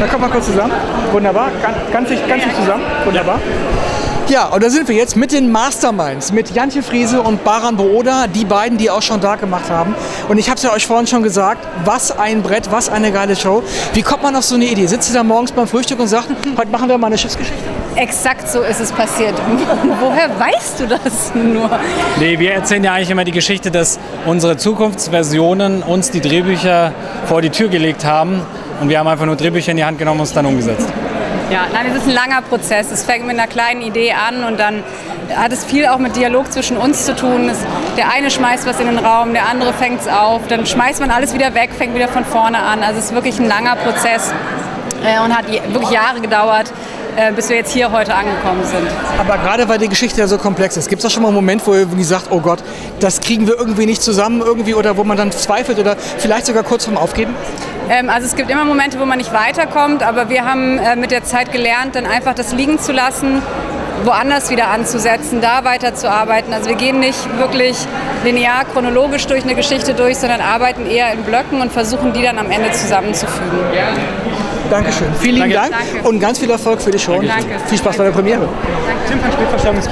Da kommen wir kurz zusammen. Wunderbar. Ganz dicht zusammen. Wunderbar. Ja, und da sind wir jetzt mit den Masterminds, mit Jantje Friese und Baran bo Odar, die beiden, die auch schon Dark gemacht haben. Und ich habe es ja euch vorhin schon gesagt, was ein Brett, was eine geile Show. Wie kommt man auf so eine Idee? Sitzt ihr da morgens beim Frühstück und sagt, heute machen wir mal eine Schiffsgeschichte? Exakt so ist es passiert. Woher weißt du das nur? Nee, wir erzählen ja eigentlich immer die Geschichte, dass unsere Zukunftsversionen uns die Drehbücher vor die Tür gelegt haben. Und wir haben einfach nur Drehbücher in die Hand genommen und es dann umgesetzt. Ja, nein, es ist ein langer Prozess. Es fängt mit einer kleinen Idee an und dann hat es viel auch mit Dialog zwischen uns zu tun. Der eine schmeißt was in den Raum, der andere fängt es auf, dann schmeißt man alles wieder weg, fängt wieder von vorne an. Also es ist wirklich ein langer Prozess und hat wirklich Jahre gedauert, bis wir jetzt hier heute angekommen sind. Aber gerade weil die Geschichte ja so komplex ist, gibt es da schon mal einen Moment, wo ihr sagt, oh Gott, das kriegen wir irgendwie nicht zusammen irgendwie, oder wo man dann zweifelt oder vielleicht sogar kurz vorm Aufgeben? Also es gibt immer Momente, wo man nicht weiterkommt, aber wir haben mit der Zeit gelernt, dann einfach das liegen zu lassen, woanders wieder anzusetzen, da weiterzuarbeiten. Also wir gehen nicht wirklich linear chronologisch durch eine Geschichte durch, sondern arbeiten eher in Blöcken und versuchen, die dann am Ende zusammenzufügen. Dankeschön. Vielen lieben Dank und ganz viel Erfolg für die Show. Danke. Viel Spaß bei der Premiere. Danke.